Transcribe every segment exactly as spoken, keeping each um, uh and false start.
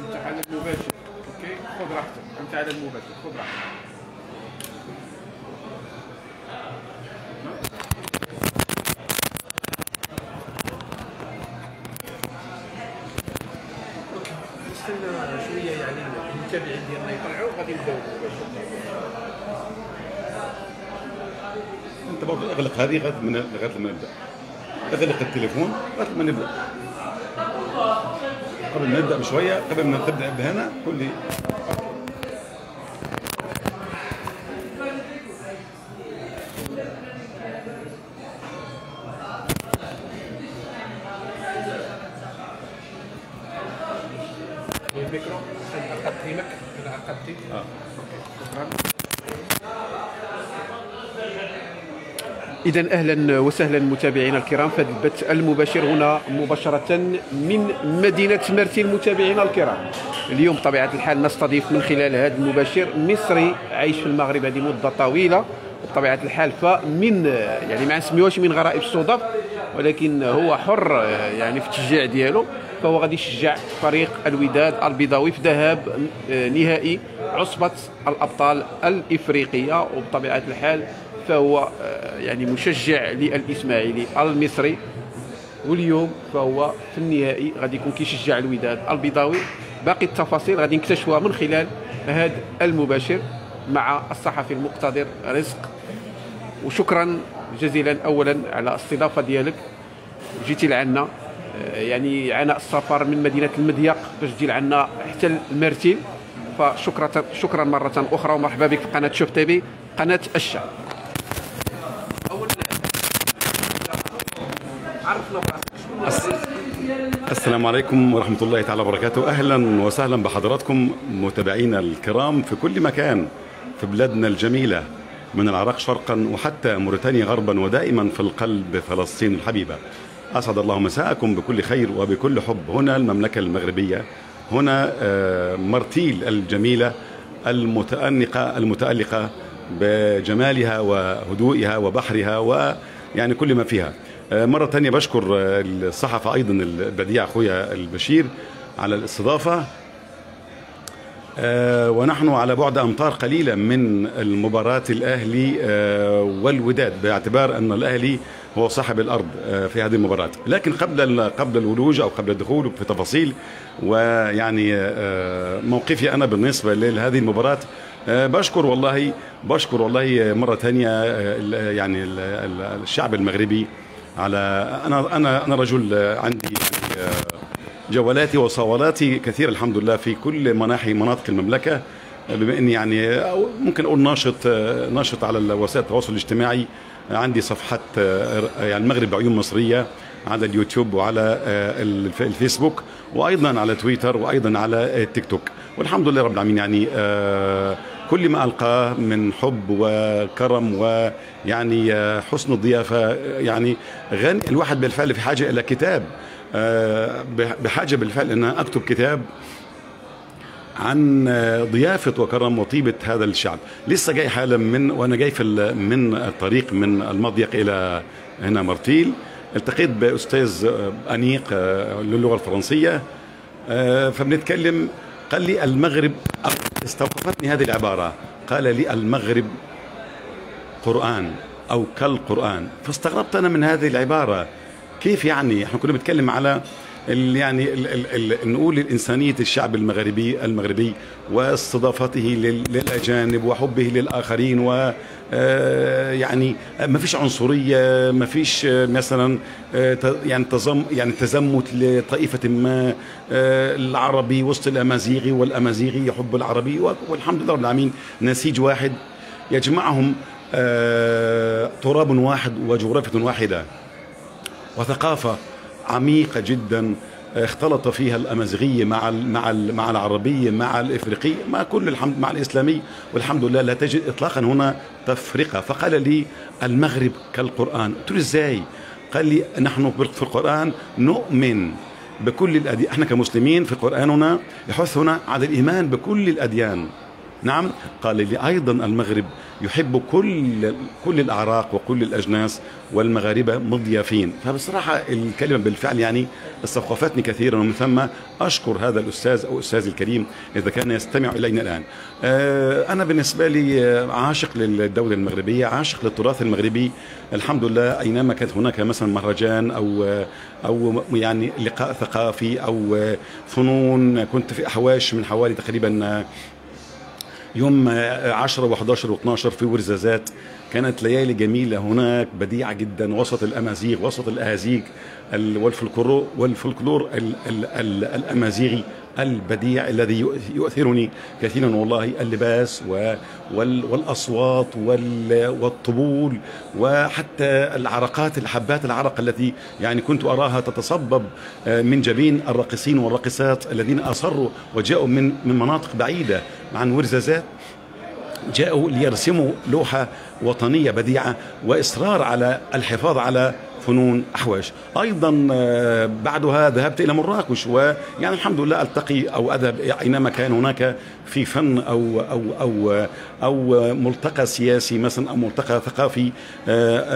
امتحان المباشر. اوكي خذ راحتك، امتحان المباشر خذ راحتك. نستنى شويه يعني المتابعين ديالنا يطلعوا غادي نبداو. انت برضه اغلق هذه غاد من غاد ما نبدا. اغلق التليفون غاد ما نبدا. قبل ما نبدا بشويه، قبل ما تبدا بهنا قول لي الميكرو اقدمك انا اقدمك. اه شكرا. اذا اهلا وسهلا متابعينا الكرام في هذا البث المباشر هنا مباشره من مدينه مرتيل. متابعينا الكرام اليوم بطبيعه الحال نستضيف من خلال هذا المباشر مصري عايش في المغرب هذه مده طويله، بطبيعه الحال فمن يعني ما نسميوهش من غرائب الصدف، ولكن هو حر يعني في التشجيع ديالو، فهو غادي يشجع فريق الوداد البيضاوي في ذهاب نهائي عصبة الأبطال الإفريقية، وبطبيعة الحال فهو يعني مشجع للإسماعيلي المصري، واليوم فهو في النهائي غادي يكون كيشجع الوداد البيضاوي. باقي التفاصيل غادي نكتشفها من خلال هذا المباشر مع الصحفي المقتدر رزق. وشكرا جزيلا أولا على الاستضافة ديالك، جيتي لعنا يعني عناء السفر من مدينه المضيق باش تجي لعنا حتى المرتيل، فشكرا شكرا مره اخرى ومرحبا بك في قناه شوف تي في قناه الشعب. اولا عرفنا براسك. السلام عليكم ورحمه الله تعالى وبركاته، اهلا وسهلا بحضراتكم متابعينا الكرام في كل مكان في بلادنا الجميله من العراق شرقا وحتى موريتانيا غربا، ودائما في القلب فلسطين الحبيبه. أسعد الله مساءكم بكل خير وبكل حب. هنا المملكة المغربية، هنا مرتيل الجميلة المتأنقة المتألقة بجمالها وهدوئها وبحرها ويعني كل ما فيها. مرة ثانية بشكر الصحفة أيضا البديع أخويا البشير على الاستضافة، ونحن على بعد أمتار قليلة من المباراة الأهلي والوداد، باعتبار أن الأهلي هو صاحب الأرض في هذه المباراة. لكن قبل قبل الولوج أو قبل الدخول في تفاصيل ويعني موقفي أنا بالنسبة لهذه المباراة، بشكر والله بشكر والله مرة ثانية يعني الشعب المغربي على أنا أنا أنا رجل عندي جولاتي وصوالاتي كثير الحمد لله في كل مناحي مناطق المملكة، بما إني يعني ممكن أقول ناشط ناشط على وسائل التواصل الاجتماعي. عندي صفحة يعني المغرب عيون مصرية على اليوتيوب وعلى الفيسبوك وأيضا على تويتر وأيضا على التيك توك، والحمد لله رب العالمين يعني كل ما ألقاه من حب وكرم ويعني حسن الضيافة. يعني غني الواحد بالفعل في حاجة إلى كتاب، بحاجة بالفعل أن أكتب كتاب عن ضيافة وكرم وطيبة هذا الشعب. لسه جاي حالا من وأنا جاي في من الطريق من المضيق إلى هنا مرتيل، التقيت بأستاذ أنيق للغة الفرنسية، فبنتكلم قال لي المغرب، استوقفتني هذه العبارة، قال لي المغرب قرآن أو كالقرآن، فاستغربت أنا من هذه العبارة. كيف يعني؟ احنا كنا بنتكلم على يعني ال ال ال نقول الإنسانية الشعب المغربي المغربي واستضافته للأجانب وحبه للآخرين، و يعني ما فيش عنصرية، ما فيش مثلا يعني تزم يعني تزمت لطائفة ما، العربي وسط الأمازيغي والأمازيغي يحب العربي، والحمد لله رب العالمين نسيج واحد يجمعهم تراب واحد وجغرافية واحدة وثقافة عميقة جدا اختلط فيها الأمازيغية مع ال مع ال مع العربية مع الإفريقي مع كل الحمد مع الإسلامي، والحمد لله لا تجد إطلاقا هنا تفرقة. فقال لي المغرب كالقرآن، قلت له إزاي؟ قال لي نحن في القرآن نؤمن بكل الأديان. احنا كمسلمين في قرآننا يحثنا على الإيمان بكل الأديان. نعم، قال لي أيضا المغرب يحب كل كل الأعراق وكل الأجناس، والمغاربة مضيافين. فبصراحة الكلمة بالفعل يعني استوقفتني كثيرا، ومن ثم أشكر هذا الأستاذ أو أستاذ الكريم إذا كان يستمع إلينا الآن. أنا بالنسبة لي عاشق للدولة المغربية، عاشق للتراث المغربي. الحمد لله أينما كانت هناك مثلا مهرجان أو أو يعني لقاء ثقافي أو فنون، كنت في أحواش من حوالي تقريبا يوم عشرة وحداشر واثناشر في ورزازات. كانت ليالي جميلة هناك، بديعة جدا، وسط الأمازيغ، وسط الأهازيج والفلكلور والفلكلور ال ال ال الأمازيغي البديع الذي يؤثرني كثيرا والله. اللباس والأصوات والطبول، وحتى العرقات، الحبات العرق التي يعني كنت أراها تتصبب من جبين الراقصين والراقصات الذين أصروا وجاءوا من من مناطق بعيدة عن ورزازات، جاءوا ليرسموا لوحة وطنية بديعة، وإصرار على الحفاظ على فنون أحواش. أيضا بعدها ذهبت إلى مراكش، ويعني الحمد لله ألتقي أو أذهب أينما كان هناك في فن أو أو أو أو ملتقى سياسي مثلا أو ملتقى ثقافي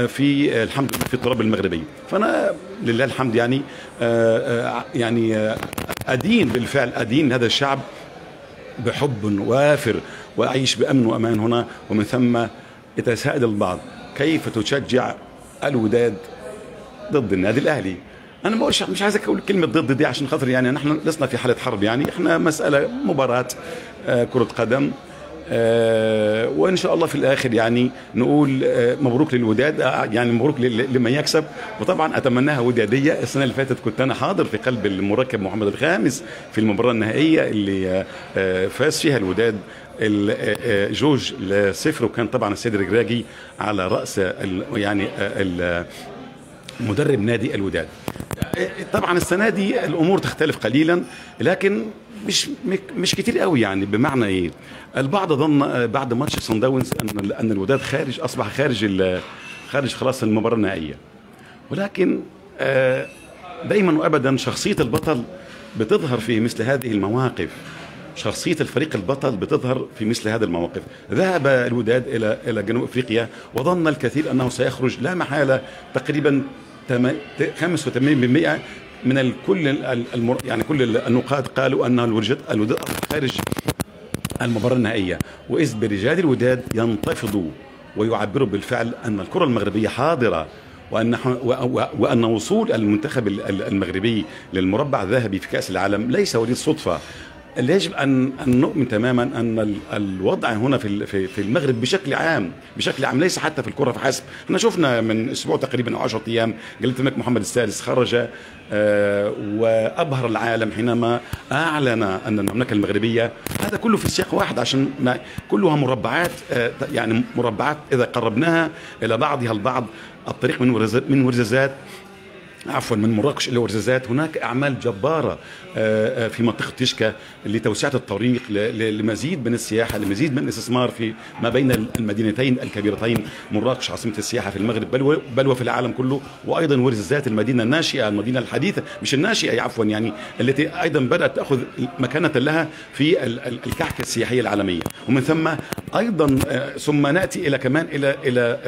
في الحمد لله في التراب المغربي. فأنا لله الحمد يعني يعني أدين بالفعل أدين هذا الشعب بحب وافر، وأعيش بأمن وأمان هنا. ومن ثم يتساءل البعض كيف تشجع الوداد ضد النادي الأهلي. أنا ما أقولش، مش عايز أقول كلمة ضد دي عشان خاطر يعني نحن لسنا في حالة حرب، يعني إحنا مسألة مباراة آه كرة قدم، آه وإن شاء الله في الآخر يعني نقول آه مبروك للوداد، آه يعني مبروك لمن يكسب. وطبعا أتمناها ودادية. السنة اللي فاتت كنت أنا حاضر في قلب المركب محمد الخامس في المباراة النهائية اللي آه فاز فيها الوداد جوج لصفر، وكان طبعا السيد الرجراجي على رأس ال يعني ال مدرب نادي الوداد. طبعا السنه دي الامور تختلف قليلا، لكن مش مش كتير قوي. يعني بمعنى ايه؟ البعض ظن بعد ماتش صن داونز ان ان الوداد خارج، اصبح خارج خارج خلاص المباراه النهائيه. ولكن دايما وابدا شخصيه البطل بتظهر في مثل هذه المواقف، شخصية الفريق البطل بتظهر في مثل هذا المواقف. ذهب الوداد إلى إلى جنوب أفريقيا، وظن الكثير أنه سيخرج لا محالة تقريبا خمسة وثمانين بالمئة من الكل المر... يعني كل النقاد قالوا أن الوداد الوداد خارج المباراة النهائية. وإذ برجال الوداد ينتفضوا ويعبروا بالفعل أن الكرة المغربية حاضرة، وأن وأن وصول المنتخب المغربي للمربع الذهبي في كأس العالم ليس وليد صدفة. يجب ان ان نؤمن تماما ان الوضع هنا في في المغرب بشكل عام بشكل عام ليس حتى في الكره فحسب. احنا شفنا من اسبوع تقريبا او عشرة ايام جلاله الملك محمد السادس خرج آه وابهر العالم حينما اعلن ان المملكه المغربيه، هذا كله في سياق واحد، عشان كلها مربعات، آه يعني مربعات اذا قربناها الى بعضها البعض. الطريق من من ورزازات عفوا من مراكش الى ورزازات هناك اعمال جباره في منطقه تشكا لتوسعه الطريق، لمزيد من السياحه، لمزيد من الاستثمار في ما بين المدينتين الكبيرتين، مراكش عاصمه السياحه في المغرب بل بل وفي العالم كله، وايضا ورزازات المدينه الناشئه، المدينه الحديثه مش الناشئه عفوا يعني التي ايضا بدات تاخذ مكانه لها في الكعكه السياحيه العالميه. ومن ثم ايضا ثم ناتي الى كمان الى الى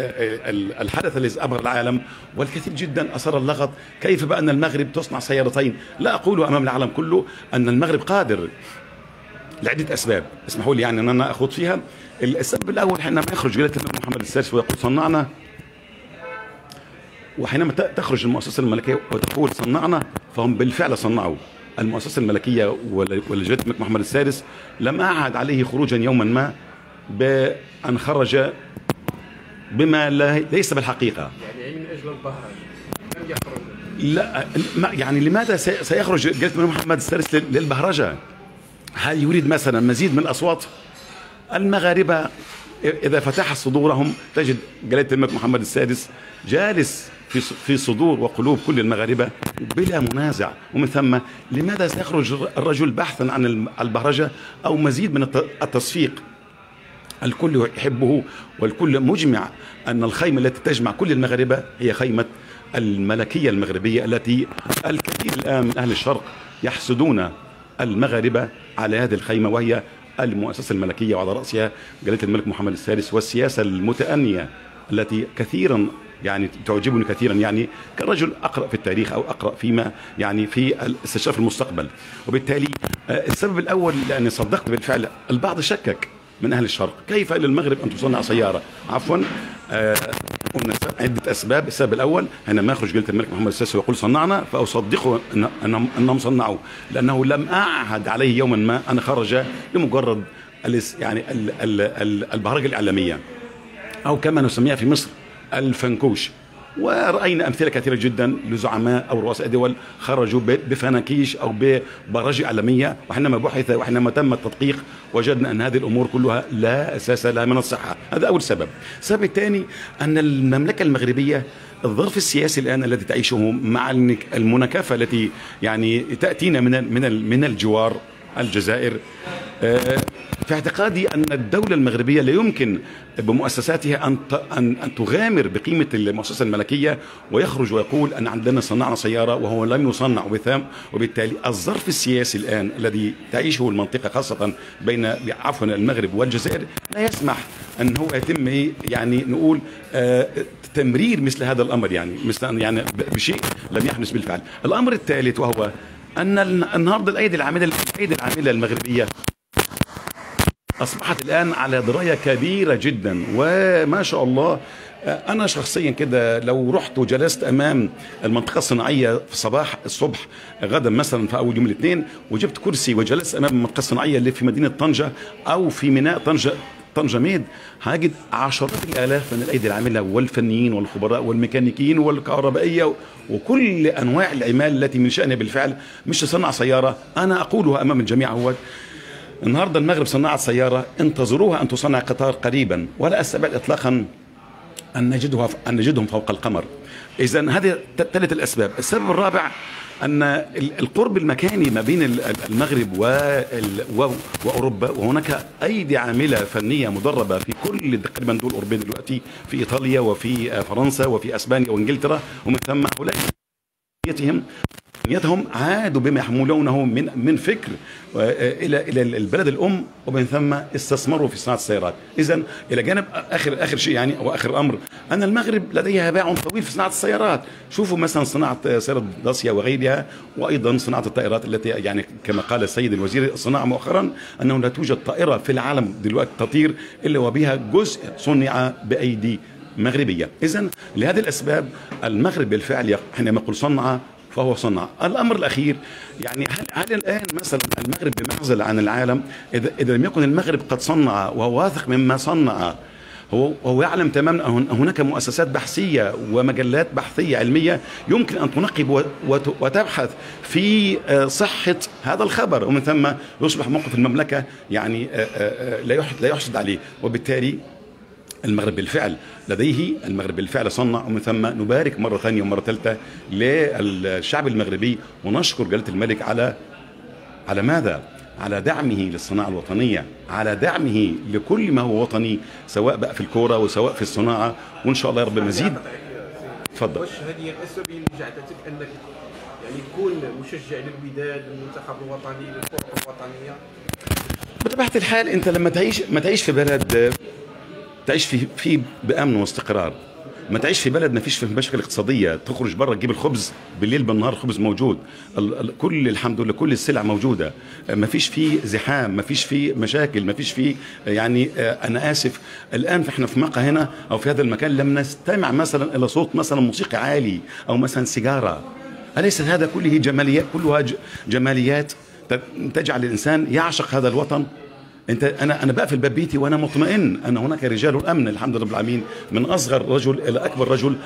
الحدث الذي ابهر العالم، والكثير جدا اثار اللغط كيف بأن المغرب تصنع سيارتين. لا أقول أمام العالم كله أن المغرب قادر لعدة أسباب، اسمحوا لي يعني أن أنا أخوض فيها. السبب الأول حينما يخرج جلالة الملك محمد السادس ويقول صنعنا، وحينما تخرج المؤسسة الملكية وتقول صنعنا، فهم بالفعل صنعوا. المؤسسة الملكية وجلالة الملك محمد السادس لم أعهد عليه خروجا يوما ما بأن خرج بما ليس بالحقيقة، يعني من أجل البهرة. لا يعني لماذا سيخرج جلاله الملك محمد السادس للبهرجه؟ هل يريد مثلا مزيد من الاصوات؟ المغاربه اذا فتحت صدورهم تجد جلاله الملك محمد السادس جالس في في صدور وقلوب كل المغاربه بلا منازع. ومن ثم لماذا سيخرج الرجل بحثا عن البهرجه او مزيد من التصفيق؟ الكل يحبه، والكل مجمع ان الخيمه التي تجمع كل المغاربه هي خيمه الملكية المغربية التي الكثير الآن من أهل الشرق يحسدون المغاربة على هذه الخيمة، وهي المؤسسة الملكية وعلى رأسها جلالة الملك محمد السادس، والسياسة المتأنية التي كثيرا يعني تعجبني كثيرا، يعني كرجل أقرأ في التاريخ أو أقرأ فيما يعني في استشراف المستقبل. وبالتالي السبب الأول لأني صدقت بالفعل، البعض شكك من أهل الشرق كيف للمغرب أن تصنع سيارة، عفوا آه عدة أسباب. السبب الأول أنا ما أخرج جلالة الملك محمد السادس ويقول صنعنا فأصدقه أنهم, أنهم صنعوا، لأنه لم أعهد عليه يوما ما أن خرج لمجرد يعني البهرجة الإعلامية أو كما نسميها في مصر الفنكوش. ورأينا أمثلة كثيرة جدا لزعماء أو رؤساء دول خرجوا بفناكيش أو ببرامج إعلامية، وحينما بحث وحينما تم التدقيق وجدنا أن هذه الأمور كلها لا أساس لها من الصحة. هذا أول سبب. السبب الثاني أن المملكة المغربية الظرف السياسي الآن الذي تعيشه مع المناكفة التي يعني تأتينا من من من الجوار الجزائر، في اعتقادي أن الدولة المغربية لا يمكن بمؤسساتها أن أن تغامر بقيمة المؤسسة الملكية ويخرج ويقول أن عندنا صنعنا سيارة وهو لم يصنع. وبالتالي الظرف السياسي الآن الذي تعيشه المنطقة خاصة بين عفوا المغرب والجزائر لا يسمح أن هو يتم يعني نقول آه تمرير مثل هذا الأمر، يعني مثل يعني بشيء لم يحدث بالفعل. الأمر الثالث وهو أن النهارده الأيدي العاملة الأيدي العاملة المغربية أصبحت الآن على دراية كبيرة جدا، وما شاء الله أنا شخصيا كده لو رحت وجلست أمام المنطقة الصناعية في صباح الصبح غدا مثلا في أول يوم الاثنين وجبت كرسي وجلست أمام المنطقة الصناعية اللي في مدينة طنجة أو في ميناء طنجة طنجة ميد، هاجد عشرات الالاف من الايدي العامله والفنيين والخبراء والميكانيكيين والكهربائيه وكل انواع العمال التي من شانها بالفعل مش تصنع سياره. انا اقولها امام الجميع، هو النهارده المغرب صنعت سياره، انتظروها ان تصنع قطار قريبا، ولا استبعد اطلاقا ان نجدها ان نجدهم فوق القمر. اذا هذه ثلاث الاسباب. السبب الرابع أن القرب المكاني ما بين المغرب وأوروبا، وهناك أيدي عاملة فنية مدربة في كل تقريبا دول أوروبية دلوقتي، في إيطاليا وفي فرنسا وفي أسبانيا وإنجلترا، ومن ثم هؤلاء فنيتهم عادوا بما يحملونه من من فكر إلى إلى البلد الأم، ومن ثم استثمروا في صناعة السيارات. إذا إلى جانب آخر آخر شيء يعني أو آخر أمر، أن المغرب لديها باع طويل في صناعة السيارات. شوفوا مثلا صناعة سيارة داسيا وغيرها، وأيضا صناعة الطائرات التي يعني كما قال السيد الوزير الصناعة مؤخرا أنه لا توجد طائرة في العالم دلوقتي تطير إلا وبها جزء صنع بأيدي مغربية. إذا لهذه الأسباب المغرب بالفعل حينما يقول صنع فهو صنع. الأمر الأخير يعني هل, هل الآن مثلا المغرب بمعزل عن العالم؟ إذا, إذا لم يكن المغرب قد صنع وهو واثق مما صنع، هو, هو يعلم تماما أن هناك مؤسسات بحثية ومجلات بحثية علمية يمكن أن تنقب وتبحث في صحة هذا الخبر، ومن ثم يصبح موقف المملكة يعني لا يحسد عليه. وبالتالي المغرب بالفعل لديه المغرب بالفعل صنع، ومن ثم نبارك مرة ثانية ومرة ثالثة للشعب المغربي ونشكر جلالة الملك على على ماذا؟ على دعمه للصناعة الوطنية، على دعمه لكل ما هو وطني سواء بقى في الكورة وسواء في الصناعة، وإن شاء الله يا رب مزيد. تفضل. واش هذه الأسباب اللي جعلتك أنك يعني تكون مشجع للوداد للمنتخب الوطني للكرة الوطنية؟ بطبيعة الحال أنت لما تعيش ما تعيش في بلد تعيش في في بامن واستقرار، ما تعيش في بلد ما فيش فيه مشاكل اقتصاديه، تخرج بره تجيب الخبز بالليل بالنهار، الخبز موجود، ال ال كل الحمد لله كل السلع موجوده، ما فيش فيه زحام، ما فيش فيه مشاكل، ما فيش فيه يعني آه انا اسف الان احنا في مقهى هنا او في هذا المكان لم نستمع مثلا الى صوت مثلا موسيقي عالي او مثلا سيجاره. اليس هذا كله جماليات كلها جماليات تجعل الانسان يعشق هذا الوطن؟ انت انا انا بقفل باب بيتي وانا مطمئن ان هناك رجال الامن الحمد لله رب العالمين، من اصغر رجل الى اكبر رجل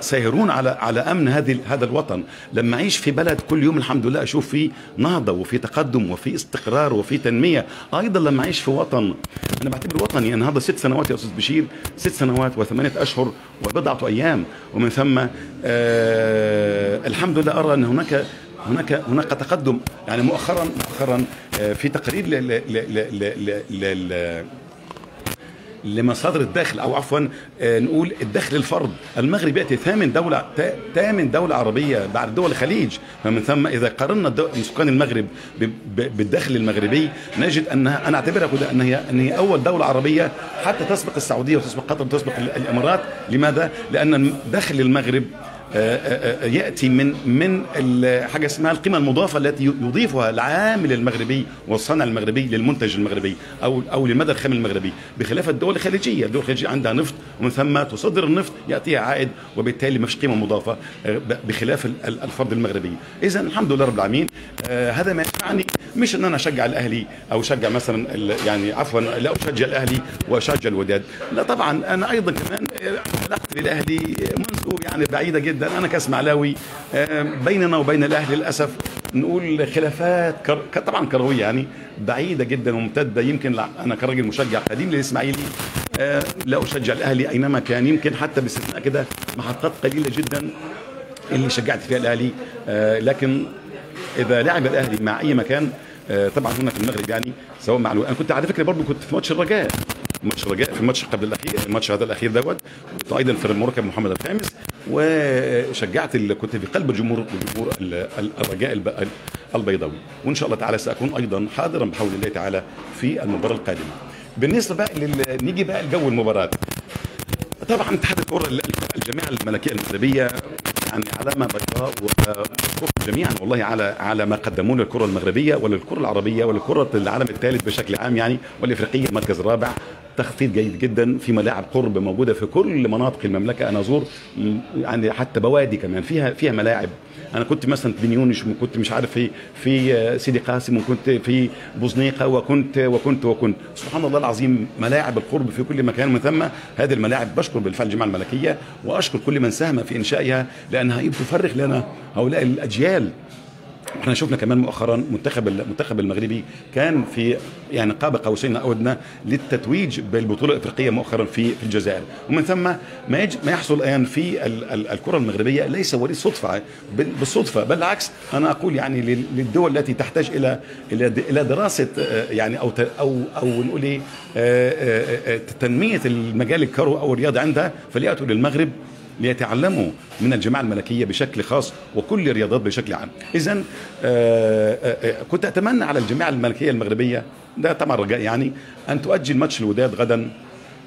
سيرون على على امن هذه هذا الوطن. لما اعيش في بلد كل يوم الحمد لله اشوف فيه نهضه وفي تقدم وفي استقرار وفي تنميه، ايضا لما اعيش في وطن انا بعتبر وطني النهارده ست سنوات يا استاذ بشير، ست سنوات وثمانيه اشهر وبضعه ايام، ومن ثم آه الحمد لله ارى ان هناك هناك هناك تقدم. يعني مؤخرا مؤخرا في تقرير ل ل ل ل ل ل لمصادر الدخل او عفوا نقول الدخل الفرد. المغرب ياتي ثامن دوله ثامن دوله عربيه بعد دول الخليج، فمن ثم اذا قارنا سكان المغرب بالدخل المغربي نجد انها انا اعتبرها كده ان هي ان هي اول دوله عربيه حتى تسبق السعوديه وتسبق قطر وتسبق الامارات. لماذا؟ لان دخل المغرب يأتي من من حاجة اسمها القيمة المضافة التي يضيفها العامل المغربي والصانع المغربي للمنتج المغربي أو أو للمدى الخام المغربي، بخلاف الدول الخليجية، الدول الخليجية عندها نفط ومن ثم تصدر النفط يأتيها عائد وبالتالي ما فيش قيمة مضافة بخلاف الفرد المغربي. إذا الحمد لله رب العالمين. هذا ما يعني مش ان انا اشجع الاهلي او اشجع مثلا يعني عفوا لا اشجع الاهلي واشجع الوداد، لا طبعا انا ايضا كمان علاقتي بالاهلي منذ يعني بعيده جدا، انا كاسماعيلاوي بيننا وبين الاهلي للاسف نقول خلافات كر... طبعا كرويه يعني بعيده جدا وممتده. يمكن انا كراجل مشجع قديم للاسماعيلي لا اشجع الاهلي اينما كان، يمكن حتى باستثناء كده محطات قليله جدا اللي شجعت فيها الاهلي، لكن إذا لعب الأهلي مع أي مكان طبعا هنا في المغرب يعني سواء مع الو... أنا كنت على فكرة برضه كنت في ماتش الرجاء، ماتش الرجاء في الماتش قبل الأخير، الماتش هذا الأخير دوت، كنت أيضا في مركب محمد الخامس وشجعت ال... كنت في قلب الجمهور الجمهور الرجاء الب... البيضاوي، وإن شاء الله تعالى سأكون أيضا حاضرا بحول الله تعالى في المباراة القادمة. بالنسبة بقى لل... نيجي بقى لجو المباراة. طبعا اتحاد الكرة الجامعة الملكية المغربية يعني علامه بيضاء جميعا والله على على ما قدموه للكره المغربيه وللكره العربيه ولكره العالم الثالث بشكل عام يعني والافريقيه المركز الرابع. تخطيط جيد جدا في ملاعب قرب موجوده في كل مناطق المملكه، انا ازور يعني حتى بوادي كمان فيها فيها ملاعب. انا كنت مثلا في بنيونش وكنت مش عارف في في سيدي قاسم وكنت في بوزنيقه وكنت وكنت وكنت سبحان الله العظيم ملاعب القرب في كل مكان. ومن ثم هذه الملاعب بشكر بالفعل الجماعه الملكيه واشكر كل من ساهم في انشائها لانها بتفرغ لنا هؤلاء الاجيال. احنا شفنا كمان مؤخرا منتخب المنتخب المغربي كان في يعني قاب قوسين او ادنى للتتويج بالبطوله الافريقيه مؤخرا في في الجزائر. ومن ثم ما ما يحصل الان في الكره المغربيه ليس وليس صدفه بالصدفه، بل العكس انا اقول يعني للدول التي تحتاج الى الى دراسه يعني او او او نقول ايه تنميه المجال الكروي او الرياضي عندها فلياتوا للمغرب ليتعلموا من الجماعة الملكية بشكل خاص وكل الرياضات بشكل عام. إذن كنت أتمنى على الجماعة الملكية المغربية ده طبعا رجاء يعني أن تؤجل ماتش الوداد غدا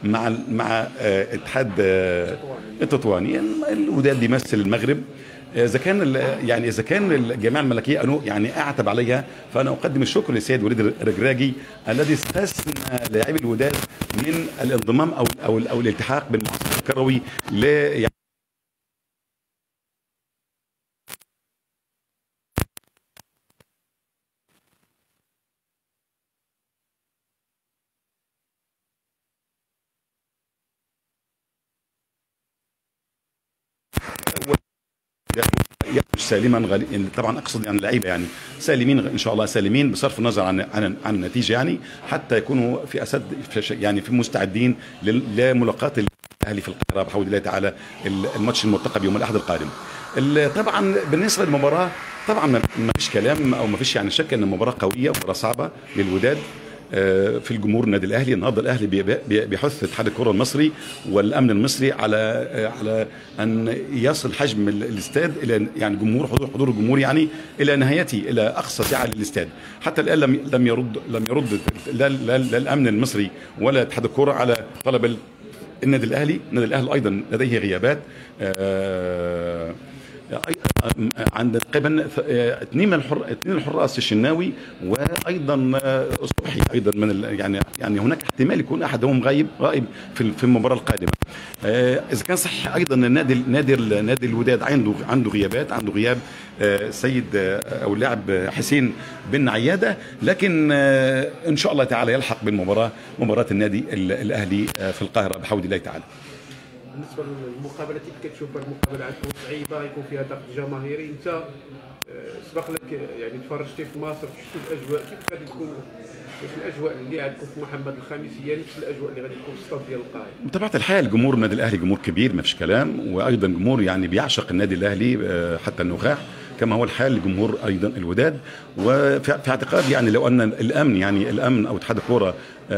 مع مع اتحاد التطواني. الوداد بيمثل المغرب، إذا كان يعني إذا كان الجماعة الملكية أنا يعني أعتب عليها فأنا أقدم الشكر للسيد وليد الرجراجي الذي استثنى لاعبي الوداد من الانضمام أو أو, أو الالتحاق بالمعسكر الكروي ل يعني سالما طبعا اقصد يعني اللعيبه يعني سالمين ان شاء الله سالمين بصرف النظر عن عن, عن النتيجه يعني حتى يكونوا في اسد يعني في مستعدين لملاقات الاهلي في القاهره بحول الله تعالى الماتش المرتقب يوم الاحد القادم. طبعا بالنسبه للمباراه طبعا ما فيش كلام او ما فيش يعني شك ان المباراه قويه ومباراه صعبه للوداد في الجمهور النادي الاهلي. النهارده الاهلي بيحث اتحاد الكره المصري والامن المصري على على ان يصل حجم الاستاد الى يعني جمهور حضور حضور الجمهور يعني الى نهايته الى اقصى سعه للاستاد. حتى الان لم لم يرد لم يرد لا, لا, لا الامن المصري ولا اتحاد الكره على طلب النادي الاهلي. النادي الاهلي ايضا لديه غيابات آه عند تقريبا اثنين من الحر اثنين الحراس الشناوي وايضا صبحي ايضا من يعني يعني هناك احتمال يكون احدهم غايب غائب في في المباراه القادمه. اذا كان صح ايضا النادي نادي نادي الوداد عنده عنده غيابات عنده غياب السيد او اللاعب حسين بن عياده، لكن ان شاء الله تعالى يلحق بالمباراه مباراه النادي الاهلي في القاهره بحول الله تعالى. بالنسبه للمقابله كتشوف المقابله عندكم صعيبه يكون فيها ضغط جماهيري، انت سبق لك يعني تفرجتي في مصر شفت الاجواء كيف غادي تكون الاجواء اللي عندكم في محمد الخامس هي نفس الاجواء اللي غادي تكون في الصف ديال القاهره؟ بطبيعه الحال جمهور النادي الاهلي جمهور كبير ما فيش كلام، وايضا جمهور يعني بيعشق النادي الاهلي حتى النخاع. كما هو الحال لجمهور ايضا الوداد. وفي اعتقادي يعني لو ان الامن يعني الامن او اتحاد الكوره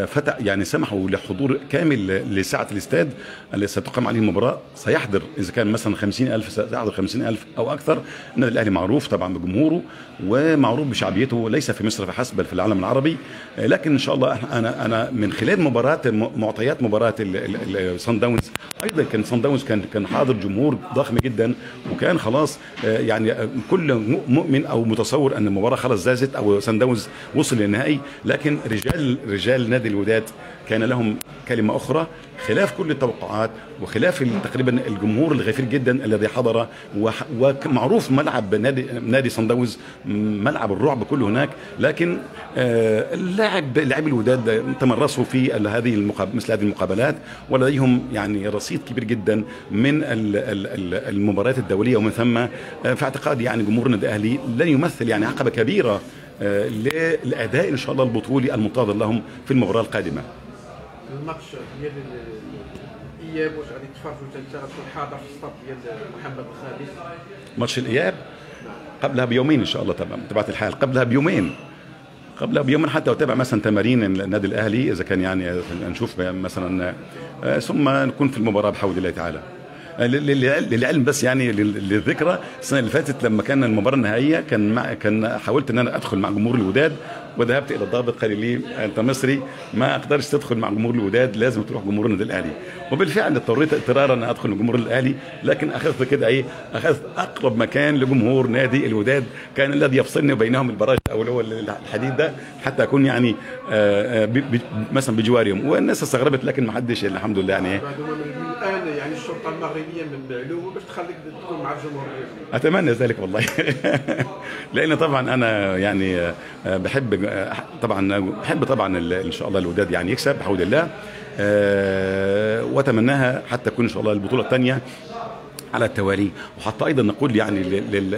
فتح يعني سمحوا لحضور كامل لساعه الاستاد اللي ستقام عليه المباراه، سيحضر اذا كان مثلا خمسين ألف سيحضر خمسين ألف او اكثر. النادي الاهلي معروف طبعا بجمهوره ومعروف بشعبيته ليس في مصر فحسب بل في العالم العربي، لكن ان شاء الله انا انا من خلال مباراه معطيات مباراه صن داونز ايضا كان صن داونز كان كان حاضر جمهور ضخم جدا، وكان خلاص يعني كل مؤمن او متصور ان المباراه خلاص زازت او صن داونز وصل للنهائي. لكن رجال رجال نادي الوداد كان لهم كلمه اخرى خلاف كل التوقعات وخلاف تقريبا الجمهور الغفير جدا الذي حضر، ومعروف ملعب نادي نادي صن داونز ملعب الرعب كله هناك. لكن اللاعب لاعبي الوداد تمرسوا في هذه مثل هذه المقابلات ولديهم يعني رصيد كبير جدا من المباريات الدوليه، ومن ثم في اعتقادي يعني جمهور النادي الاهلي لن يمثل يعني عقبه كبيره للاداء ان شاء الله البطولي المنتظر لهم في المباراه القادمه. الماتش ديال الاياب واش غادي تفرجوا حتى انت غتكون حاضر في الصف ديال محمد الخامس؟ ماتش الاياب قبلها بيومين ان شاء الله تمام تبعت الحال قبلها بيومين قبلها بيومين حتى اتابع مثلا تمارين النادي الاهلي اذا كان يعني نشوف مثلا ثم نكون في المباراه بحول الله تعالى. للعلم بس يعني للذكرى السنه اللي فاتت لما كان المباراه النهائيه كان مع كان حاولت ان انا ادخل مع جمهور الوداد وذهبت الى الضابط قال لي انت مصري ما اقدرش تدخل مع جمهور الوداد لازم تروح جمهور النادي الاهلي، وبالفعل اضطريت اضطرارا ان ادخل لجمهور الاهلي، لكن اخذت كده ايه اخذت اقرب مكان لجمهور نادي الوداد كان الذي يفصلني وبينهم البراج او اللي هو الحديد ده حتى اكون يعني مثلا بجوارهم، والناس استغربت لكن ما حدش الحمد لله يعني. يعني الشرطه المغربيه من معلومه باش تخليك تكون مع الجمهور. اتمنى ذلك والله لان طبعا انا يعني بحب طبعا بحب طبعا ان شاء الله الوداد يعني يكسب بحول الله، واتمناها حتى تكون ان شاء الله البطوله الثانيه على التوالي، وحتى ايضا نقول يعني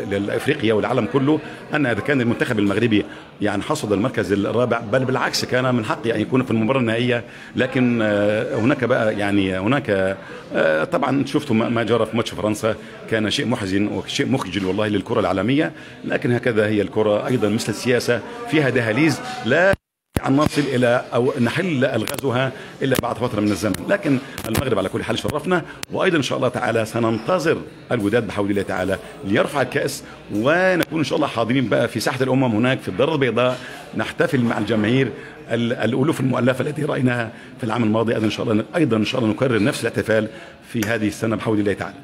لافريقيا والعالم كله ان اذا كان المنتخب المغربي يعني حصد المركز الرابع بل بالعكس كان من حقه يعني يكون في المباراه النهائيه، لكن هناك بقى يعني هناك طبعا شفتوا ما جرى في ماتش فرنسا كان شيء محزن وشيء مخجل والله للكره العالميه، لكن هكذا هي الكره ايضا مثل السياسه فيها دهاليز لا أن نصل إلى أو نحل ألغازها إلا بعد فترة من الزمن. لكن المغرب على كل حال شرفنا، وأيضا إن شاء الله تعالى سننتظر الوداد بحول الله تعالى ليرفع الكأس ونكون إن شاء الله حاضرين بقى في ساحة الأمم هناك في الدار البيضاء نحتفل مع الجماهير الألوف المؤلفة التي رأيناها في العام الماضي. أيضا إن شاء الله أيضا إن شاء الله نكرر نفس الاحتفال في هذه السنة بحول الله تعالى.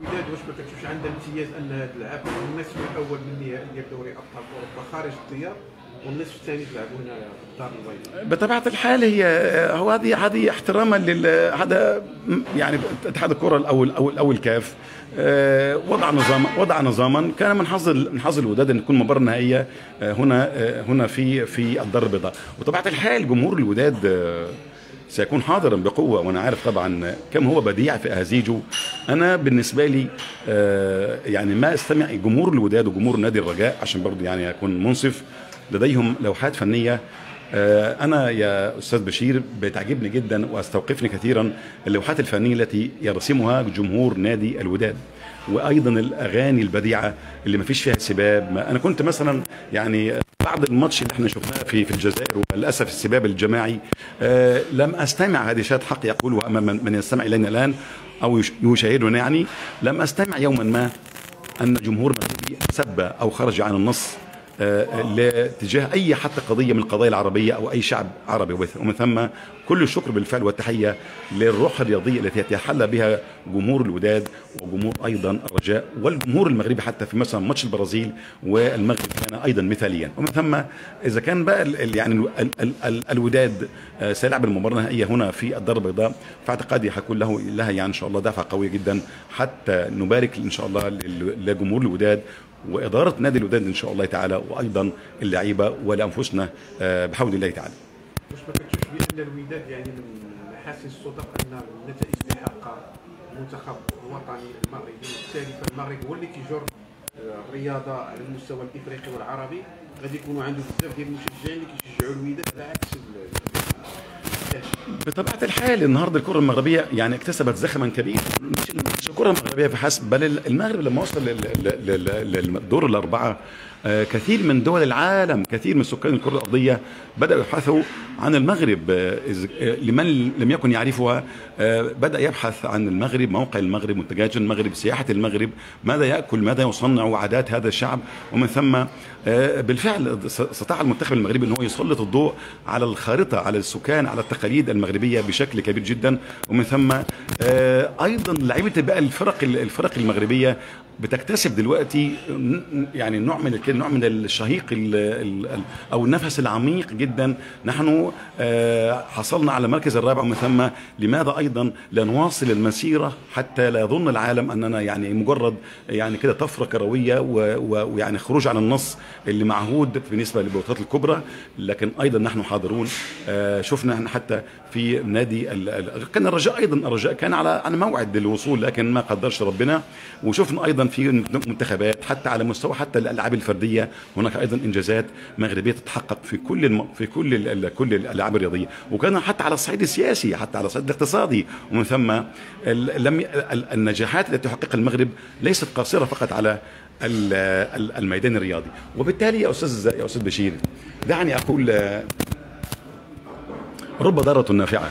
الوداد واش ما كتشوفش عندها امتياز أن هذا العام النصف الأول من النهائي ديال دوري أبطال أوروبا خارج الديار؟ والنصف الثاني تلعبوا هنا في الدار البيضاء. بطبيعه الحال هي هو هذه هذه احتراما لل هذا يعني اتحاد الكره او او الكاف وضع نظام وضع نظاما كان من حظ من حظ الوداد ان تكون مباراه نهائيه هنا هنا في في الدار البيضاء، وطبيعه الحال جمهور الوداد سيكون حاضرا بقوه، وانا عارف طبعا كم هو بديع في اهازيجه. انا بالنسبه لي يعني ما استمع جمهور الوداد وجمهور نادي الرجاء عشان برضه يعني اكون منصف لديهم لوحات فنيه. انا يا استاذ بشير بتعجبني جدا واستوقفني كثيرا اللوحات الفنيه التي يرسمها جمهور نادي الوداد، وايضا الاغاني البديعه اللي ما فيش فيها سباب. انا كنت مثلا يعني بعد الماتش اللي احنا شفناه في في الجزائر وللاسف السباب الجماعي أه لم استمع، هذه شهادة حق يقولها امام من يستمع الينا الان او يشاهدنا، يعني لم استمع يوما ما ان جمهور مغربي سب او خرج عن النص لاتجاه اي حتى قضيه من القضايا العربيه او اي شعب عربي، ومن ثم كل الشكر بالفعل والتحيه للروح الرياضيه التي يتحلى بها جمهور الوداد وجمهور ايضا الرجاء والجمهور المغربي حتى في مثلا ماتش البرازيل والمغرب كان ايضا مثاليا. ومن ثم اذا كان بقى يعني الوداد سيلعب المباراه النهائيه هنا في الدار البيضاء فاعتقادي هيكون له لها يعني ان شاء الله دفعه قويه جدا حتى نبارك ان شاء الله لجمهور الوداد وإدارة نادي الوداد إن شاء الله تعالى، وأيضا اللعيبة ولأنفسنا بحول الله تعالى. واش ما كتشوفش بأن الوداد يعني من محاسن الصدق أن النتائج اللي حققها المنتخب الوطني المغربي بالتالي فالمغرب هو اللي كيجر الرياضة على المستوى الإفريقي والعربي، غادي يكونوا عنده بزاف ديال المشجعين اللي كيشجعوا الوداد على عكس بطبيعة الحال النهارده الكرة المغربية يعني اكتسبت زخما كبيرا، مش مش الكره المغربيه فحسب، بل المغرب لما وصل للدور الاربعه كثير من دول العالم، كثير من سكان الكره الارضيه بداوا يبحثوا عن المغرب. لمن لم يكن يعرفها بدا يبحث عن المغرب، موقع المغرب، منتجات المغرب، سياحه المغرب، ماذا ياكل، ماذا يصنع، عادات هذا الشعب. ومن ثم بالفعل استطاع المنتخب المغربي ان هو يسلط الضوء على الخارطه، على السكان، على التقاليد المغربيه بشكل كبير جدا. ومن ثم ايضا لعيبه بقى الفرق الفرق المغربيه بتكتسب دلوقتي يعني نوع من نوع من الشهيق ال ال او النفس العميق جدا. نحن حصلنا على المركز الرابع، ومن ثم لماذا ايضا لا نواصل المسيره حتى لا يظن العالم اننا يعني مجرد يعني كده طفره كرويه ويعني خروج عن النص اللي معهود بالنسبه للبطولات الكبرى. لكن ايضا نحن حاضرون، شفنا احنا حتى في نادي كان الرجاء، ايضا الرجاء كان على على موعد للوصول لكن ما قدرش ربنا. وشفنا ايضا في منتخبات حتى على مستوى حتى الالعاب الفرديه هناك ايضا انجازات مغربيه تتحقق في كل الم... في كل ال... كل الالعاب الرياضيه، وكان حتى على الصعيد السياسي، حتى على الصعيد الاقتصادي. ومن ثم ال... لم ال... النجاحات التي تحققها المغرب ليست قاصره فقط على ال... الميدان الرياضي. وبالتالي يا استاذ يا استاذ بشير، دعني اقول رب ضاره نافعه.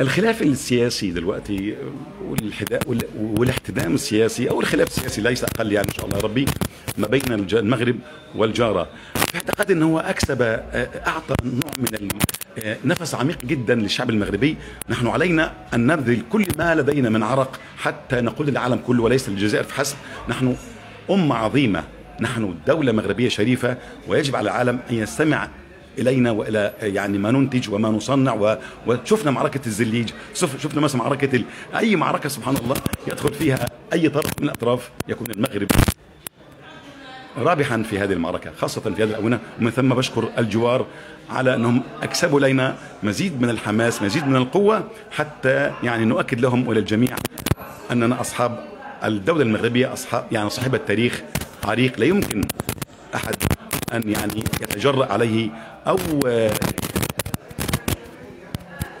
الخلاف السياسي دلوقتي والاحتدام السياسي او الخلاف السياسي ليس اقل يعني ان شاء الله ربي ما بين المغرب والجاره، في اعتقاد ان هو اكسب، اعطى نوع من النفس عميق جدا للشعب المغربي. نحن علينا ان نبذل كل ما لدينا من عرق حتى نقول للعالم كله وليس للجزائر فحسب، نحن امه عظيمه، نحن دوله مغربيه شريفه، ويجب على العالم ان يستمع الينا والى يعني ما ننتج وما نصنع. و... وشفنا معركه الزليج، شفنا مثلا معركه ال... اي معركه سبحان الله يدخل فيها اي طرف من الاطراف يكون المغرب رابحا في هذه المعركه، خاصه في هذه الاونه. ومن ثم بشكر الجوار على انهم اكسبوا لنا مزيد من الحماس، مزيد من القوه، حتى يعني نؤكد لهم وللجميع اننا اصحاب الدوله المغربيه، اصحاب يعني صاحبه تاريخ عريق لا يمكن احد ان يعني يتجرأ عليه. او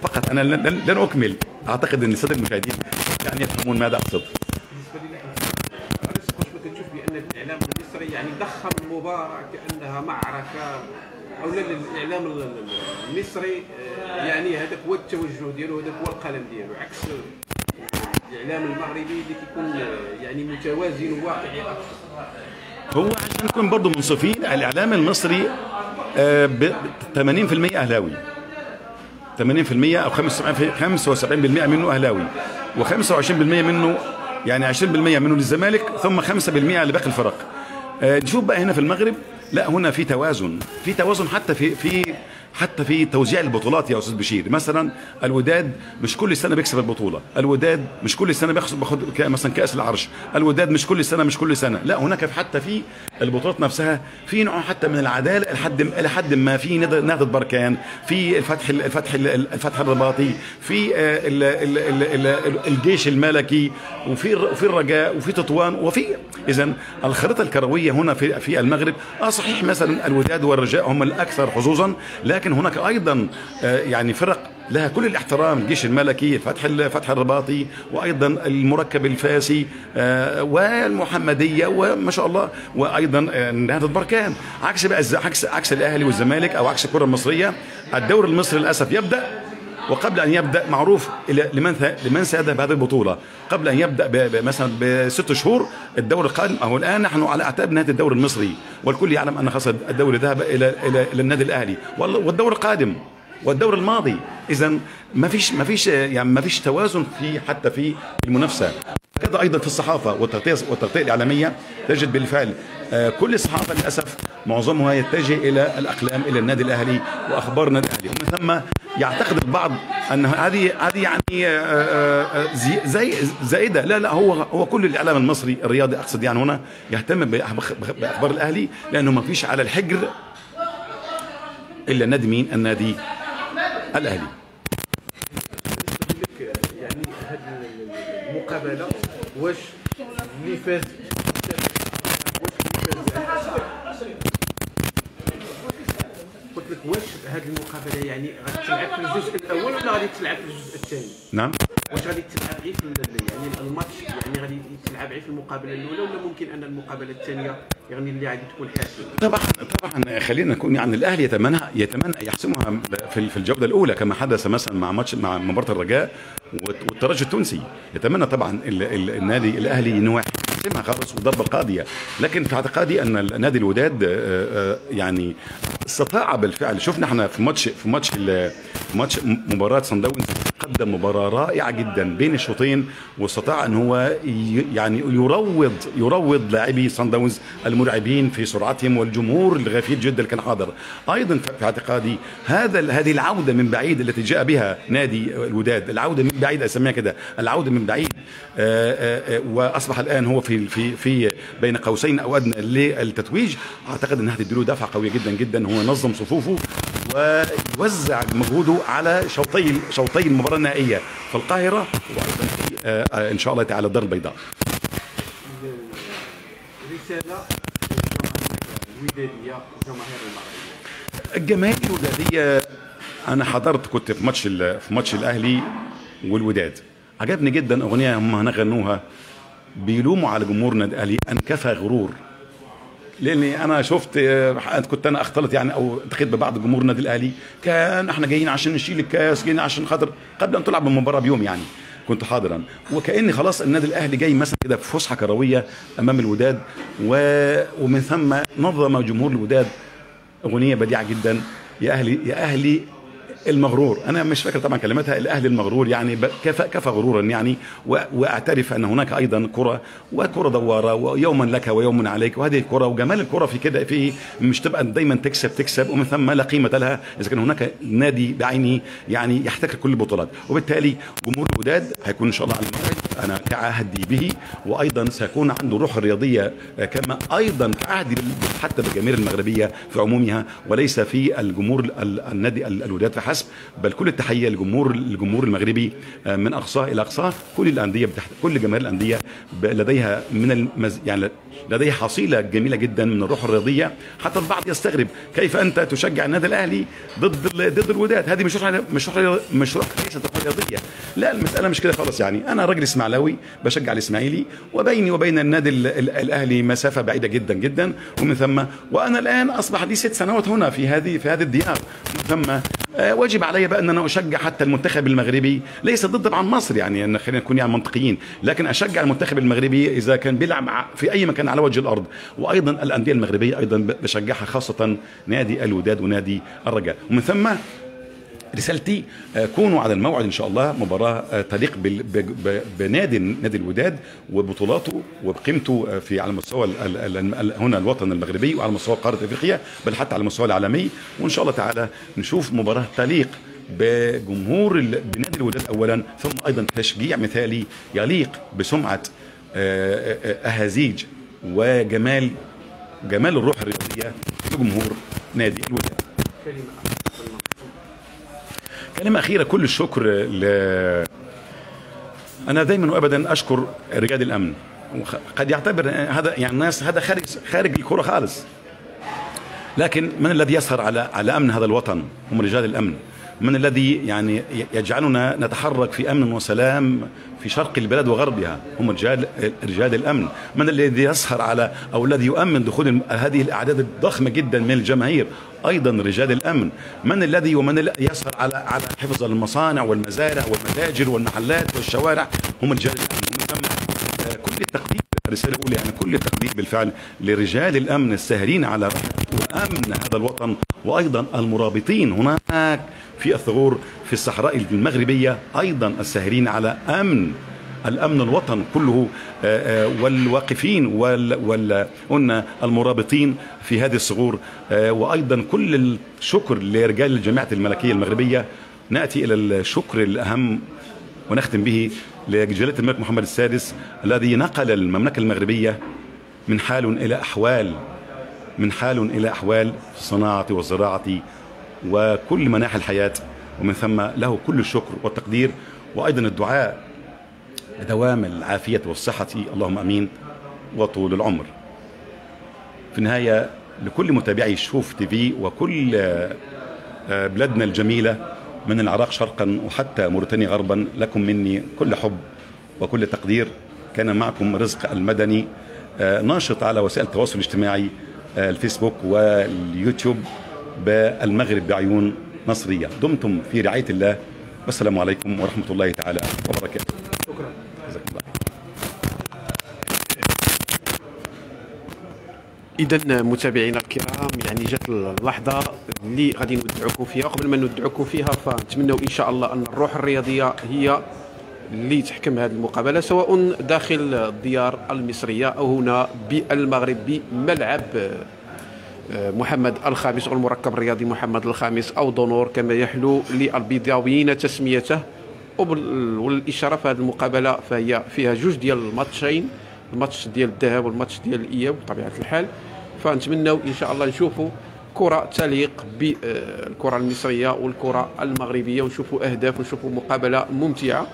فقط انا لن اكمل، اعتقد ان الساده المشاهدين يعني يفهمون ماذا اقصد. بالنسبه لي كنت بتشوف بان الاعلام المصري يعني ضخم المباراه كانها معركه، او الاعلام المصري يعني هذاك هو التوجه ديالو، هذاك هو القلم ديالو، عكس الاعلام المغربي اللي كيكون يعني متوازن وواقعي اكثر. هو عشان نكون برضه منصفين، الاعلام المصري ثمانين بالمئة اهلاوي، ثمانين بالمئة او خمسة وسبعين بالمئة منه اهلاوي، وخمسة وعشرين بالمئة منه يعني عشرين بالمئة منه للزمالك، ثم خمسة بالمئة لباقي الفرق. أه نشوف بقى هنا في المغرب، لا هنا في توازن، في توازن حتى في في حتى في توزيع البطولات يا استاذ بشير. مثلا الوداد مش كل سنه بيكسب البطوله، الوداد مش كل سنه بياخد باخد مثلا كاس العرش، الوداد مش كل سنه مش كل سنه، لا هناك حتى في البطولات نفسها في نوع حتى من العداله لحد لحد ما في نهضه بركان، في الفتح الفتح الفتح الرباطي، في ال ال ال ال الجيش الملكي، وفي وفي الرجاء، وفي تطوان، وفي اذا الخريطه الكرويه هنا في في المغرب. اه صحيح مثلا الوداد والرجاء هم الاكثر حظوظا، لكن هناك ايضا يعني فرق لها كل الاحترام، الجيش الملكي، فتح الفتح الرباطي، وايضا المركب الفاسي والمحمديه وما شاء الله، وايضا نهضه بركان. عكس بقى عكس عكس الاهلي والزمالك او عكس الكره المصريه، الدوري المصري للاسف يبدا، وقبل ان يبدا معروف لمن لمن سيذهب هذه البطوله، قبل ان يبدا مثلا بست شهور الدوري القادم. اهو الان نحن على اعتاب نهايه الدوري المصري، والكل يعلم ان خسر الدوري ذهب الى الى الى النادي الاهلي، والدوري القادم والدوري الماضي. اذا ما فيش ما فيش يعني ما فيش توازن في حتى في المنافسه. كذا ايضا في الصحافه والتغطيه والتغطيه الاعلاميه، تجد بالفعل كل الصحافه للاسف معظمها يتجه الى الاقلام، الى النادي الاهلي واخبار النادي الاهلي. ومن ثم يعتقد البعض ان هذه هذه يعني زي زائده، لا لا هو هو كل الاعلام المصري الرياضي اقصد يعني هنا يهتم باخبار الاهلي، لانه ما فيش على الحجر الا النادي مين؟ النادي الاهلي. يعني هذه المقابله واش اللي فاز واش هذه المقابله يعني غتلعب في الجزء الاول ولا غادي تلعب في الجزء الثاني؟ نعم واش غادي تلعب غير يعني الماتش يعني غادي تلعب غير في المقابله الاولى ولا ممكن ان المقابله الثانيه يعني اللي غادي تكون حاسمه؟ طبعا طبعا خلينا نكون يعني الاهلي يتمنى يتمنى يحسمها في الجوله الاولى كما حدث مثلا مع ماتش مع مباراه الرجاء والترجي التونسي. يتمنى طبعا النادي الاهلي انه يحسمها خالص وضرب القاضيه، لكن في اعتقادي ان نادي الوداد يعني استطاع بالفعل. شفنا احنا في ماتش في ماتش ماتش مباراه صن داونز قدم مباراه رائعه جدا بين الشوطين، واستطاع ان هو يعني يروض يروض لاعبي صن داونز المرعبين في سرعتهم والجمهور الغفير جدا كان حاضر. ايضا في اعتقادي هذا هذه العوده من بعيد التي جاء بها نادي الوداد، العوده من بعيد اسميها كده، العوده من بعيد، آآ آآ واصبح الان هو في في في بين قوسين او ادنى للتتويج. اعتقد انها تديله دفعه قويه جدا جدا، هو ينظم صفوفه ويوزع مجهوده على شوطي شوطي المباراه النهائيه في القاهره وايضا في ان شاء الله تعالى الدار البيضاء. رساله الوداديه الجماهير المغربيه. الجماهير الوداديه انا حضرت كنت في ماتش في ماتش الاهلي والوداد، عجبني جدا اغنيه هم هنا غنوها بيلوموا على جمهور نادي الاهلي ان كفى غرور، لاني انا شفت كنت انا اختلط يعني او اتخيت ببعض جمهور النادي الاهلي كان احنا جايين عشان نشيل الكاس، جايين عشان خاطر قبل ان تلعب المباراه بيوم يعني كنت حاضرا، وكأني خلاص النادي الاهلي جاي مثلا كده في فسحه كرويه امام الوداد. ومن ثم نظم جمهور الوداد اغنيه بديعه جدا، يا اهلي يا اهلي المغرور، انا مش فاكر طبعا كلماتها، الاهلي المغرور يعني كفى كفى غرورا يعني، واعترف ان هناك ايضا كره وكره دواره ويوما لك ويوما عليك، وهذه الكره وجمال الكره في كده، في مش تبقى دايما تكسب تكسب ومن ثم لا قيمه لها اذا كان هناك نادي بعينه يعني يحتكر كل البطولات. وبالتالي جمهور الوداد هيكون ان شاء الله على الموعد انا كعهدي به، وايضا سيكون عنده الروح الرياضيه كما ايضا كعهدي حتى بالجماهير المغربيه في عمومها، وليس في الجمهور النادي الوداد حسب، بل كل التحيه لجمهور الجمهور المغربي من اقصاه الى اقصاه، كل الانديه بتحت... كل جماهير الانديه لديها من المز... يعني لديها حصيله جميله جدا من الروح الرياضيه. حتى البعض يستغرب كيف انت تشجع النادي الاهلي ضد ال... ضد الوداد، هذه مش روح مش روح مش روح رياضيه، لا المساله مش كده خالص. يعني انا راجل اسماعيلاوي بشجع الاسماعيلي، وبيني وبين النادي ال... ال... الاهلي مسافه بعيده جدا جدا، ومن ثم وانا الان اصبح لي ست سنوات هنا في هذه في هذه الديار، ومن ثم واجب علي بقى ان انا اشجع حتى المنتخب المغربي، ليس ضد طبعا مصر يعني خلينا نكون يعني منطقيين، لكن اشجع المنتخب المغربي اذا كان بيلعب في اي مكان على وجه الارض، وايضا الانديه المغربيه ايضا بشجعها خاصه نادي الوداد ونادي الرجاء. ومن ثم رسالتي كونوا على الموعد ان شاء الله، مباراه تليق بنادي نادي الوداد وبطولاته وبقيمته في على مستوى هنا الوطن المغربي وعلى مستوى قاره افريقيا، بل حتى على المستوى العالمي. وان شاء الله تعالى نشوف مباراه تليق بجمهور نادي الوداد اولا، ثم ايضا تشجيع مثالي يليق بسمعه اهازيج وجمال جمال الروح الرياضيه لجمهور نادي الوداد. كلمة أخيرة، كل الشكر ل... أنا دايما وأبدا أشكر رجال الأمن، وقد يعتبر هذا يعني الناس هذا خارج خارج الكرة خالص، لكن من الذي يسهر على على أمن هذا الوطن؟ هم رجال الأمن، من الذي يعني يجعلنا نتحرك في أمن وسلام في شرق البلاد وغربها؟ هم رجال رجال الأمن، من الذي يسهر على أو الذي يؤمن دخول هذه الأعداد الضخمة جدا من الجماهير؟ ايضا رجال الامن. من الذي ومن يسهر على على حفظ المصانع والمزارع والمتاجر والمحلات والشوارع؟ هم رجال الامن. كل التقدير رساله اولى يعني كل التقدير بالفعل لرجال الامن الساهرين على رحمه وامن هذا الوطن، وايضا المرابطين هناك في الثغور في الصحراء المغربيه ايضا الساهرين على امن الامن الوطن كله، والواقفين وال قلنا المرابطين في هذه الثغور. وايضا كل الشكر لرجال الجامعه الملكيه المغربيه. ناتي الى الشكر الاهم ونختم به لجلاله الملك محمد السادس الذي نقل المملكه المغربيه من حال الى احوال من حال الى احوال في الصناعه والزراعه وكل مناحي الحياه، ومن ثم له كل الشكر والتقدير، وايضا الدعاء دوام العافية والصحة اللهم أمين وطول العمر. في النهاية لكل متابعي شوف تي في وكل بلادنا الجميلة من العراق شرقا وحتى موريتانيا غربا، لكم مني كل حب وكل تقدير. كان معكم رزق المدني ناشط على وسائل التواصل الاجتماعي الفيسبوك واليوتيوب بالمغرب بعيون مصرية. دمتم في رعاية الله، والسلام عليكم ورحمة الله تعالى وبركاته. شكرا. إذا متابعينا الكرام، يعني جات اللحظة اللي غادي نودعكم فيها. قبل ما نودعكم فيها فنتمنوا إن شاء الله أن الروح الرياضية هي اللي تحكم هذه المقابلة، سواء داخل الديار المصرية أو هنا بالمغرب بملعب محمد الخامس أو المركب الرياضي محمد الخامس أو دونور كما يحلو للبيضاويين تسميته. والإشارة في هذه المقابلة فهي فيها جوج ديال الماتشين، الماتش ديال الذهاب والماتش ديال الإياب بطبيعة الحال. فنتمنوا إن شاء الله نشوفوا كرة تليق بالكرة المصرية والكرة المغربية، ونشوفوا أهداف ونشوفوا مقابلة ممتعة.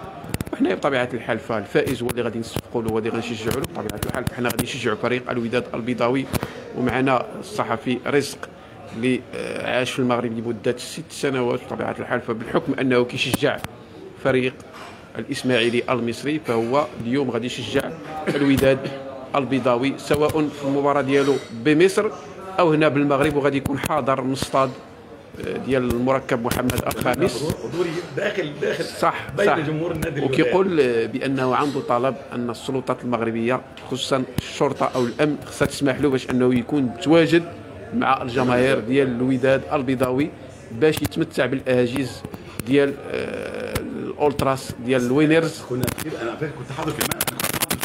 وحنا بطبيعة الحال فالفائز هو اللي غادي نصفقوا له، هو اللي غنشجعوا له بطبيعة الحال. فحنا غادي نشجعوا فريق الوداد البيضاوي، ومعنا الصحفي رزق اللي عاش في المغرب لمدة ست سنوات بطبيعة الحال. فبالحكم أنه كيشجع فريق الإسماعيلي المصري، فهو اليوم غادي يشجع الوداد البيضاوي سواء في المباراة ديالو بمصر أو هنا بالمغرب، وغادي يكون حاضر من الصطاد ديال المركب محمد الخامس. داخل داخل صح صح. وكيقول بأنه عنده طلب أن السلطات المغربية خصوصا الشرطة أو الأمن خصها تسمح له باش أنه يكون متواجد مع الجماهير ديال الوداد البيضاوي باش يتمتع بالأهاجيز ديال اولتراس ديال الوينرز. كنا كثير انا كنت حاضر في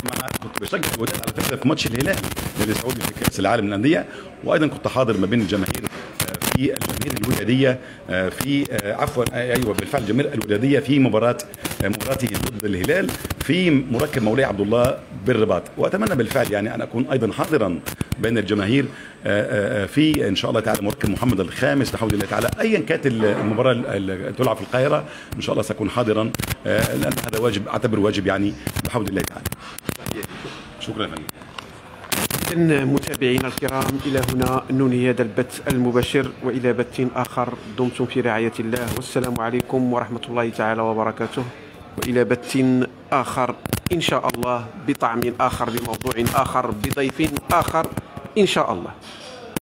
معنا، كنت بشجع الوداد على فكره في ماتش الهلال النادي السعودي في كاس العالم للانديه، وايضا كنت حاضر ما بين الجماهير في الجماهير الوداديه في عفوا ايوه بالفعل الجماهير الوداديه في مباراه مباراتي ضد الهلال في مركب مولاي عبد الله بالرباط. واتمنى بالفعل يعني ان اكون ايضا حاضرا بين الجماهير في ان شاء الله تعالى مركب محمد الخامس بحول الله تعالى. ايا كانت المباراه اللي تلعب في القاهره ان شاء الله ساكون حاضرا، لان هذا واجب اعتبره واجب يعني بحول الله تعالى. شكرا لك. إذن متابعينا الكرام، إلى هنا ننهي هذا البث المباشر، وإلى بث آخر دمتم في رعاية الله، والسلام عليكم ورحمة الله تعالى وبركاته. وإلى بث آخر إن شاء الله بطعم آخر بموضوع آخر بضيف آخر إن شاء الله.